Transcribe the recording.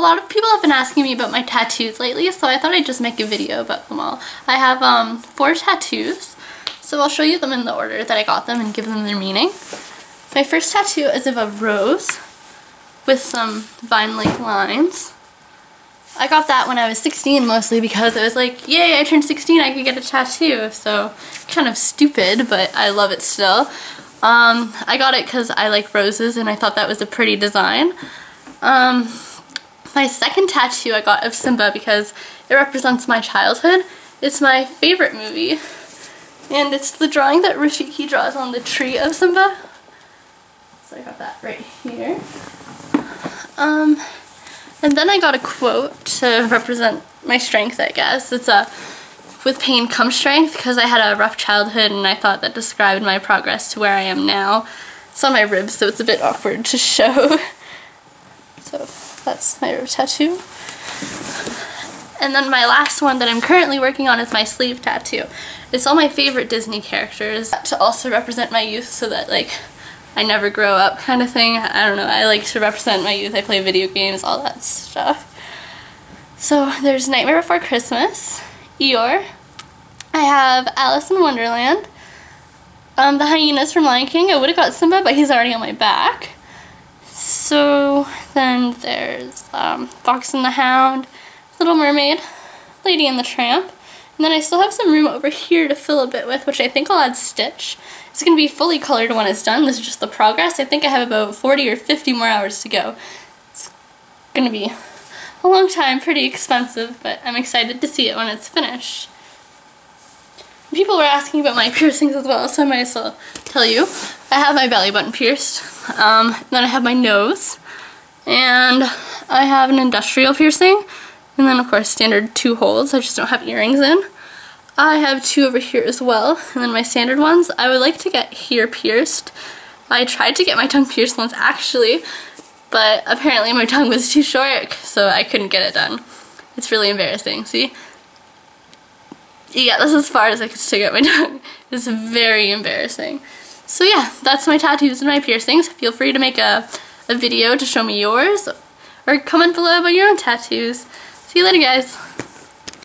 a lot of people have been asking me about my tattoos lately, so I thought I'd just make a video about them all. I have 4 tattoos, so I'll show you them in the order that I got them and give them their meaning. My first tattoo is of a rose with some vine-like lines. I got that when I was 16, mostly because I was like, yay, I turned 16, I could get a tattoo. So kind of stupid, but I love it still. I got it because I like roses and I thought that was a pretty design. My second tattoo I got of Simba because it represents my childhood. It's my favorite movie. And it's the drawing that Rafiki draws on the tree of Simba. So I got that right here. And then I got a quote to represent my strength, I guess. It's a, "With pain comes strength," because I had a rough childhood and I thought that described my progress to where I am now. It's on my ribs, so it's a bit awkward to show. So that's my rib tattoo. And then my last one that I'm currently working on is my sleeve tattoo. It's all my favorite Disney characters to also represent my youth, so that, like, I never grow up kind of thing. I don't know, I like to represent my youth. I play video games, all that stuff. So there's Nightmare Before Christmas, Eeyore. I have Alice in Wonderland, the hyenas from Lion King. I would have got Simba, but he's already on my back. So then there's Fox and the Hound, Little Mermaid, Lady and the Tramp. And then I still have some room over here to fill a bit with, which I think I'll add Stitch. It's going to be fully colored when it's done. This is just the progress. I think I have about 40 or 50 more hours to go. It's going to be a long time, pretty expensive, but I'm excited to see it when it's finished. People were asking about my piercings as well, so I might as well tell you. I have my belly button pierced, then I have my nose, and I have an industrial piercing. And then, of course, standard 2 holes. I just don't have earrings in. I have 2 over here as well. And then my standard ones. I would like to get here pierced. I tried to get my tongue pierced once, actually. But apparently my tongue was too short, so I couldn't get it done. It's really embarrassing, see? Yeah, that's as far as I could stick out my tongue. It's very embarrassing. So yeah, that's my tattoos and my piercings. Feel free to make a video to show me yours. Or comment below about your own tattoos. See you later, guys.